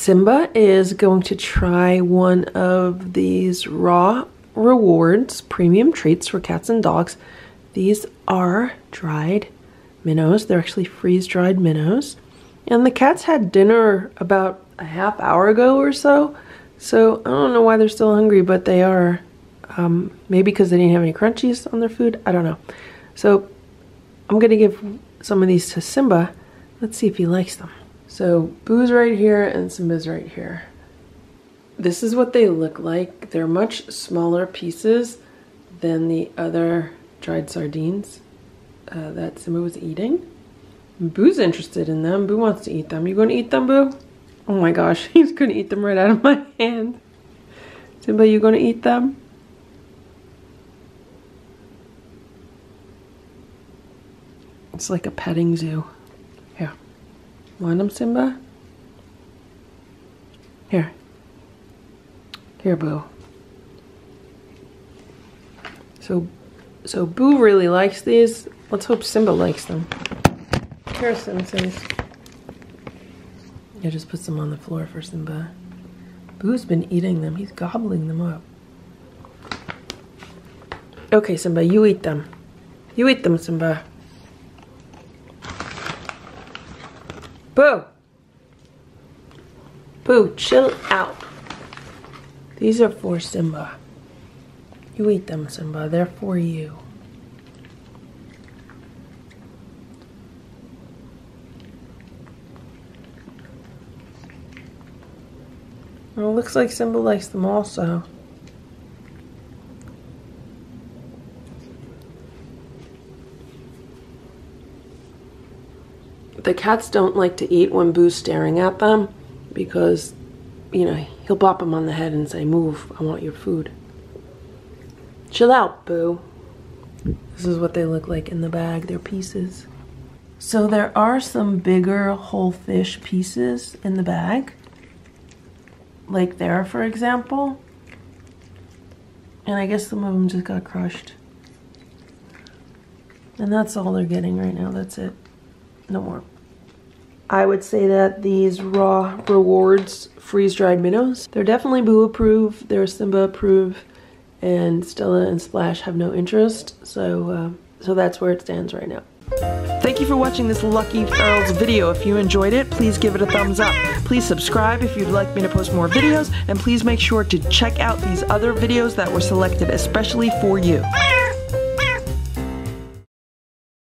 Simba is going to try one of these Raw Rewards premium treats for cats and dogs. These are dried minnows. They're actually freeze-dried minnows. And the cats had dinner about a half hour ago or so. So I don't know why they're still hungry, but they are. Maybe because they didn't have any crunchies on their food. I don't know. So I'm going to give some of these to Simba. Let's see if he likes them. So Boo's right here and Simba's right here. This is what they look like. They're much smaller pieces than the other dried sardines that Simba was eating. Boo's interested in them. Boo wants to eat them. You going to eat them, Boo? Oh my gosh, he's going to eat them right out of my hand. Simba, you going to eat them? It's like a petting zoo. Here. Want them, Simba? Here. Here, Boo. So Boo really likes these. Let's hope Simba likes them. Here are Simpsons. I just put some on the floor for Simba. Boo's been eating them. He's gobbling them up. Okay, Simba, you eat them. You eat them, Simba. Boo! Boo, chill out. These are for Simba. You eat them, Simba. They're for you. Well, it looks like Simba likes them also. The cats don't like to eat when Boo's staring at them because, you know, he'll bop him on the head and say, move, I want your food. Chill out, Boo. This is what they look like in the bag. They're pieces. So there are some bigger whole fish pieces in the bag. Like there, for example. And I guess some of them just got crushed. And that's all they're getting right now. That's it. No more. I would say that these Raw Rewards freeze-dried minnows, they're definitely Boo approved, they're Simba approved, and Stella and Splash have no interest, so that's where it stands right now. Thank you for watching this Lucky Ferals video. If you enjoyed it, please give it a thumbs up. Please subscribe if you'd like me to post more videos, and please make sure to check out these other videos that were selected especially for you.